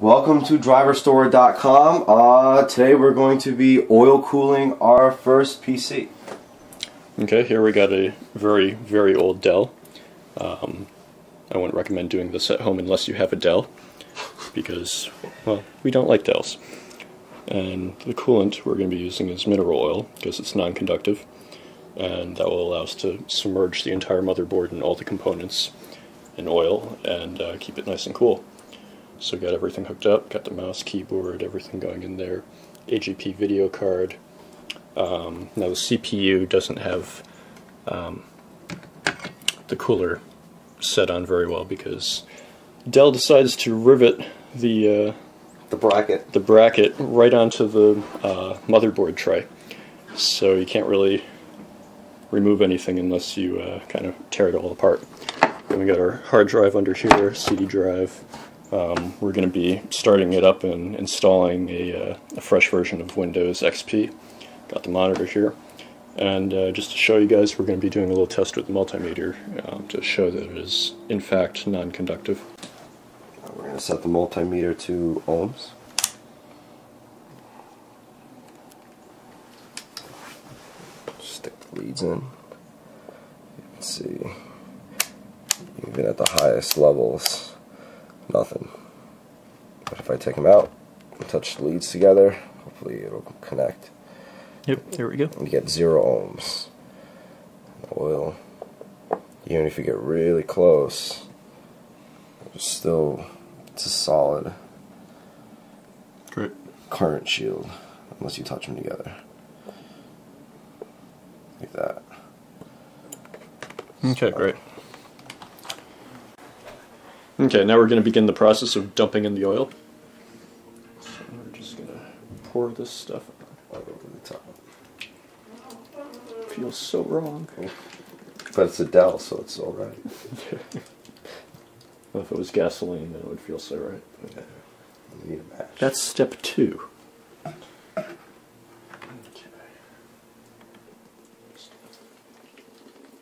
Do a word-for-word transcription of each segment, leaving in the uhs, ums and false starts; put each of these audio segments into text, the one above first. Welcome to driver store dot com. Uh, today we're going to be oil cooling our first P C. Okay, here we got a very, very old Dell. Um, I wouldn't recommend doing this at home unless you have a Dell, because, well, we don't like Dells. And the coolant we're going to be using is mineral oil, because it's non-conductive, and that will allow us to submerge the entire motherboard and all the components in oil and uh, keep it nice and cool. So got everything hooked up, got the mouse, keyboard, everything going in there, A G P video card. Um, now the C P U doesn't have um, the cooler set on very well because Dell decides to rivet the uh, the bracket the bracket right onto the uh, motherboard tray. So you can't really remove anything unless you uh, kind of tear it all apart. Then we got our hard drive under here, C D drive. Um, we're going to be starting it up and installing a, uh, a fresh version of Windows X P. Got the monitor here. And uh, just to show you guys, we're going to be doing a little test with the multimeter um, to show that it is, in fact, non-conductive. We're going to set the multimeter to ohms. Stick the leads in. Let's see. Even at the highest levels, nothing. But if I take them out and touch the leads together, hopefully it'll connect. Yep, there we go. And you get zero ohms. Oil. Even if you get really close, it's still it's a solid Great. current shield unless you touch them together. Like that. Okay, so, great. Okay, now we're going to begin the process of dumping in the oil. So we're just going to pour this stuff all over the top. Feels so wrong. But it's a Dell, so it's all right. Well, if it was gasoline, then it would feel so right. Okay. We need a match. That's step two. Okay. Just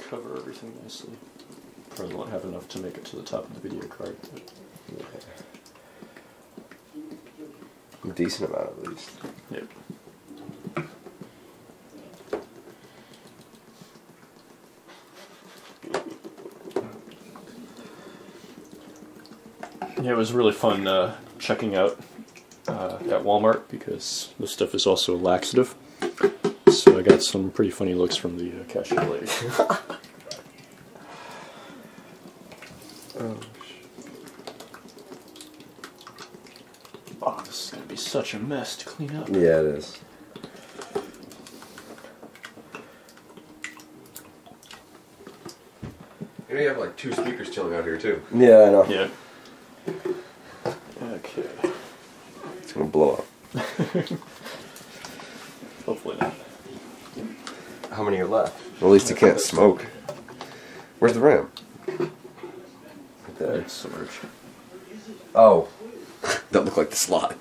cover everything nicely. Probably won't have enough to make it to the top of the video card. But yeah. A decent amount at least. Yep. Yeah, it was really fun uh, checking out uh, at Walmart because this stuff is also laxative. So I got some pretty funny looks from the uh, cashier lady. Oh, this is going to be such a mess to clean up. Yeah, it is. You know, you have like two speakers chilling out here, too. Yeah, I know. Yeah. Okay. It's going to blow up. Hopefully not. How many are left? Well, at least you can't smoke. Where's the RAM? There. Oh, that looked like the slot.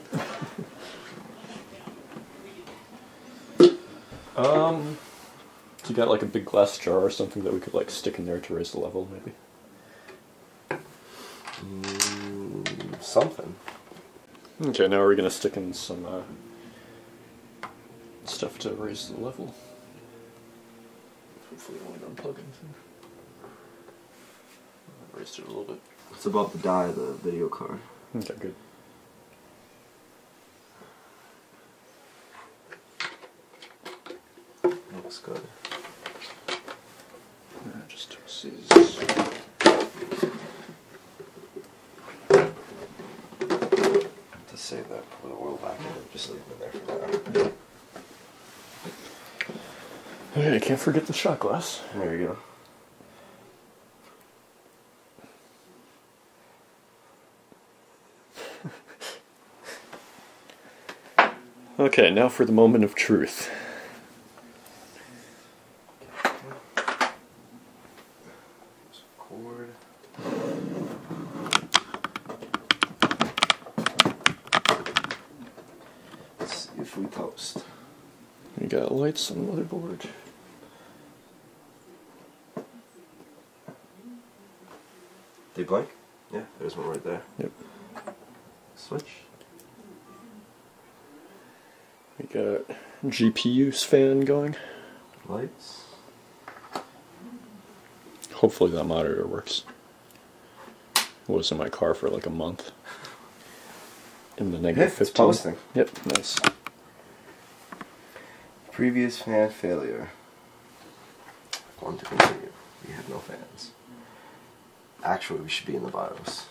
um, you got like a big glass jar or something that we could like stick in there to raise the level, maybe. Mm, something. Okay, now we're gonna stick in some uh, stuff to raise the level. Hopefully, we won't unplug anything. Raised it a little bit. It's about the die of the video card. Okay, good. Looks good. Yeah, just twist these. Have to save that, pour the oil back in it, just leave it there for now. Okay, I can't forget the shot glass. There you go. Okay, now for the moment of truth. Cord. Let's see if we toast. We got lights on the motherboard. They blink? Yeah, there's one right there. Yep. switch. We got G P U's fan going. Lights. Hopefully that monitor works. It was in my car for like a month. In the negative fifteen. It's posting. Yep, nice. Previous fan failure. One to continue. We have no fans. Actually, we should be in the BIOS.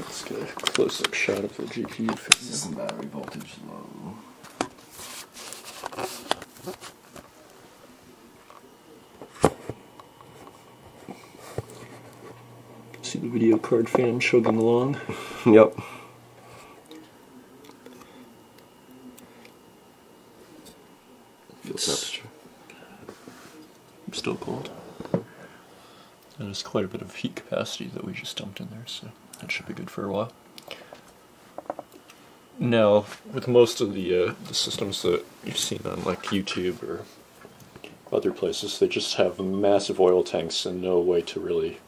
Let's get a close-up shot of the G P U. This is battery voltage low. See the video card fan chugging along? Yep. Feel temperature. Still cold. And there's quite a bit of heat capacity that we just dumped in there, so that should be good for a while. Now, with most of the, uh, the systems that you've seen on like YouTube or other places, they just have massive oil tanks and no way to really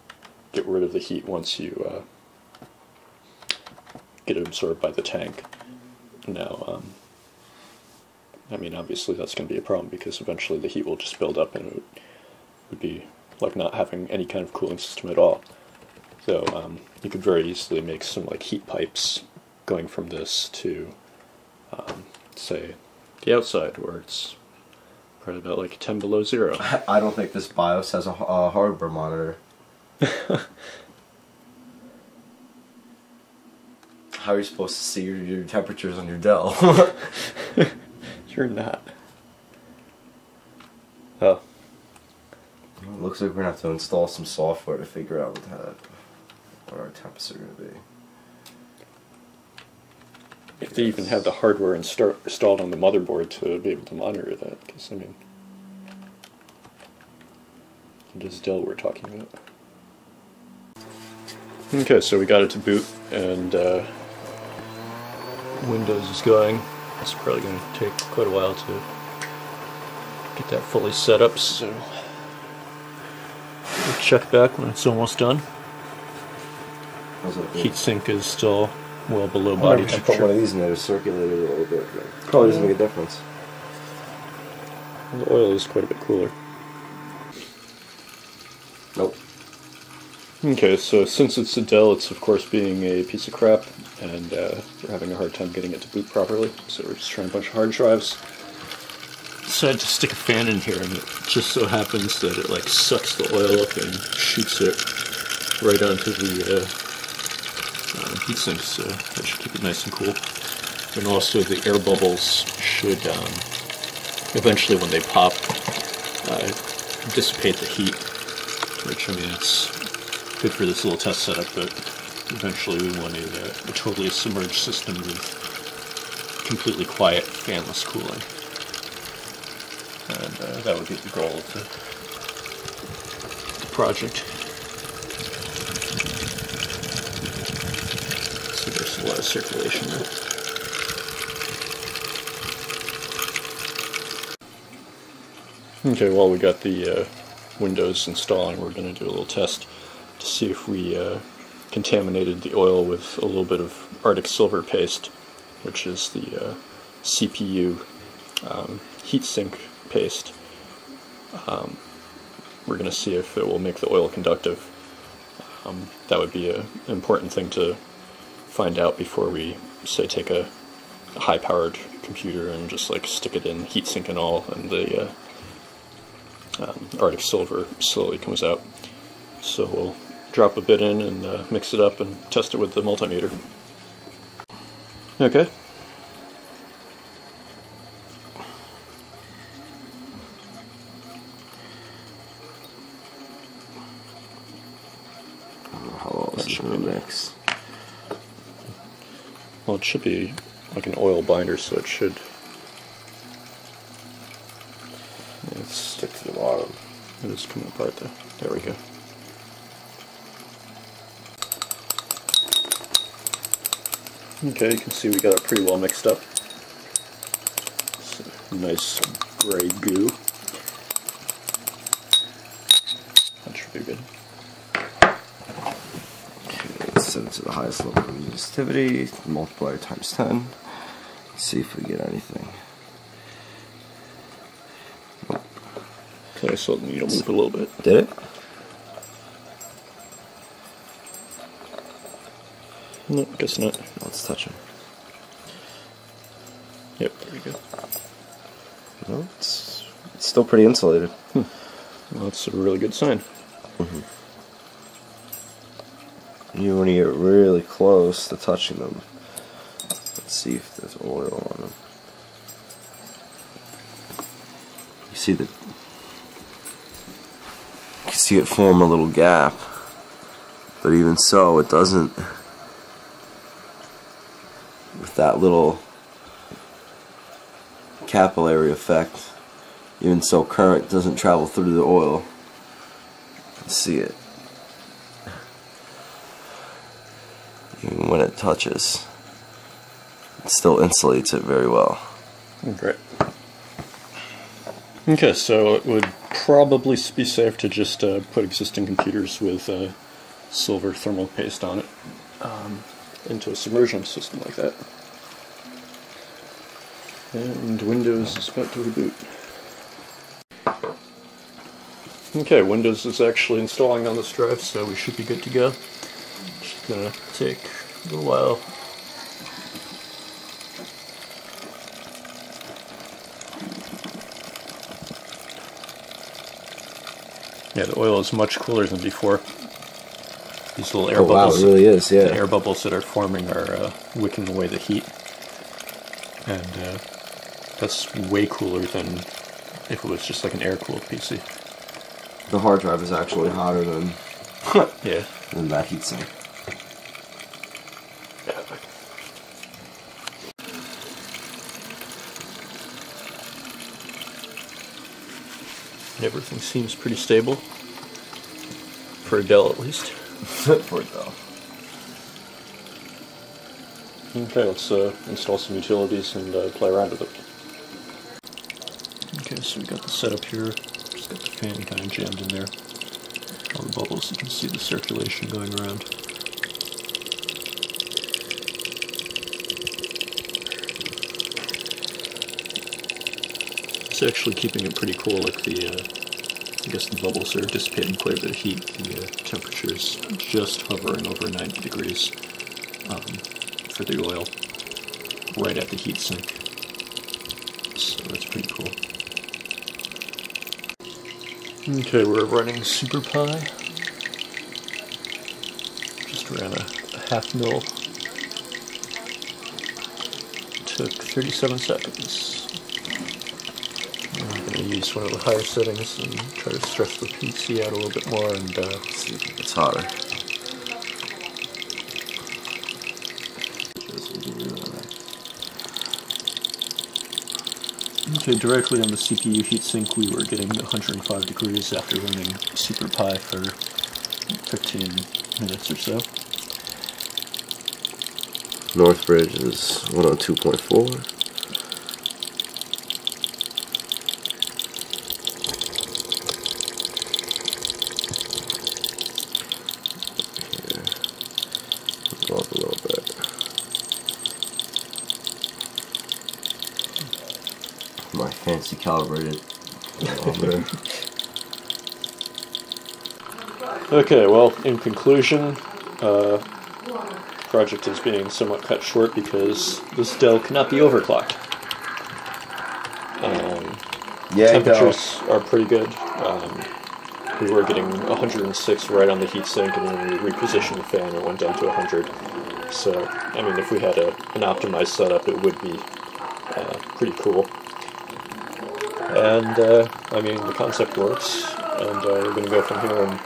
get rid of the heat once you uh, get it absorbed by the tank. Now, um, I mean, obviously that's going to be a problem because eventually the heat will just build up and it would, would be like not having any kind of cooling system at all. So um, you could very easily make some like heat pipes going from this to, um, say, the outside where it's probably about like ten below zero. I don't think this BIOS has a, a hardware monitor. How are you supposed to see your, your temperatures on your Dell? You're not. Oh. Well, it looks like we're going to have to install some software to figure out what, that, what our temps are going to be. If they even have the hardware insta installed on the motherboard to be able to monitor that, because I mean, it is Dell we're talking about. Okay, so we got it to boot, and uh, Windows is going. It's probably going to take quite a while to get that fully set up, so we'll check back when it's almost done. Heatsink is still well below body temperature. I put one of these in there to circulate it a little bit. Probably doesn't make a difference. The oil is quite a bit cooler. Nope. Okay, so since it's a Dell, it's of course being a piece of crap, and uh, we're having a hard time getting it to boot properly, so we're just trying a bunch of hard drives. Decided to stick a fan in here, and it just so happens that it like sucks the oil up and shoots it right onto the uh, uh, heatsink, so that should keep it nice and cool. And also the air bubbles should um, eventually, when they pop, uh, dissipate the heat, which I mean it's good for this little test setup, but eventually we want a, a totally submerged system with completely quiet, fanless cooling. And uh, that would be the goal of the, the project. So there's a lot of circulation there. Okay, while we got the uh, Windows installing, we're going to do a little test to see if we uh, contaminated the oil with a little bit of Arctic Silver paste, which is the uh, C P U um, heatsink paste. Um, we're going to see if it will make the oil conductive. Um, that would be an important thing to find out before we, say, take a, a high-powered computer and just like stick it in heatsink and all, and the uh, um, Arctic Silver slowly comes out. So we'll drop a bit in and uh, mix it up and test it with the multimeter. Okay. I don't know how well this should be mixed. Well, it should be like an oil binder, so it should Let's stick to the bottom. It is coming apart though. There we go. Okay, you can see we got it pretty well mixed up. It's a nice gray goo. That should be good. sensitive to the highest level of resistivity, multiplier times ten. Let's see if we get anything. I saw the needle move a little bit. Did it? No, I guess not. No, it's touching. Yep, there we go. No, it's, it's still pretty insulated. Hmm. Well, that's a really good sign. Mm-hmm. You want to get really close to touching them. Let's see if there's oil on them. You see the... You can see it form a little gap, but even so, it doesn't, with that little capillary effect, even so current doesn't travel through the oil. Let's see it, even when it touches, it still insulates it very well. Great. Okay, so it would probably be safe to just uh, put existing computers with uh, silver thermal paste on it um, into a submersion system like that. And Windows is about to reboot. Okay, Windows is actually installing on this drive, so we should be good to go. It's gonna take a little while. Yeah, the oil is much cooler than before. These little air oh, bubbles. Wow, it really is, yeah. The air bubbles that are forming are uh, wicking away the heat. And uh, that's way cooler than if it was just like an air-cooled P C. The hard drive is actually hotter than, yeah. than that heat sink. Everything seems pretty stable. For a Dell, at least. For a Dell. Okay, let's uh, install some utilities and uh, play around with it. Okay, so we got the setup here. Just got the fan kind of jammed in there. All the bubbles, you can see the circulation going around. It's actually keeping it pretty cool, like the, uh, I guess the bubbles are dissipating quite a bit of heat. The uh, temperature is just hovering over ninety degrees um, for the oil, right at the heat sink. So that's pretty cool. Okay, we're running Super Pi. Just around a, a half mil. Took thirty-seven seconds. Use one of the higher settings and try to stretch the P C out a little bit more and uh, see if it gets hotter. Okay, directly on the C P U heatsink we were getting one hundred five degrees after running Super Pi for fifteen minutes or so. Northbridge is one oh two point four. Up a little bit. My fancy calibrated thermometer. Okay, well, in conclusion, uh, project is being somewhat cut short because this Dell cannot be overclocked. Um, yeah, temperatures are pretty good. Um, We were getting one hundred six right on the heatsink, and then we repositioned the fan and went down to one hundred. So, I mean, if we had a, an optimized setup, it would be uh, pretty cool. And, uh, I mean, the concept works, and uh, we're going to go from here and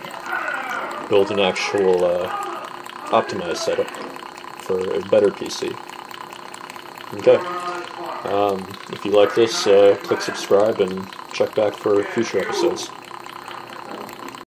build an actual uh, optimized setup for a better P C. Okay. Um, if you like this, uh, click subscribe and check back for future episodes.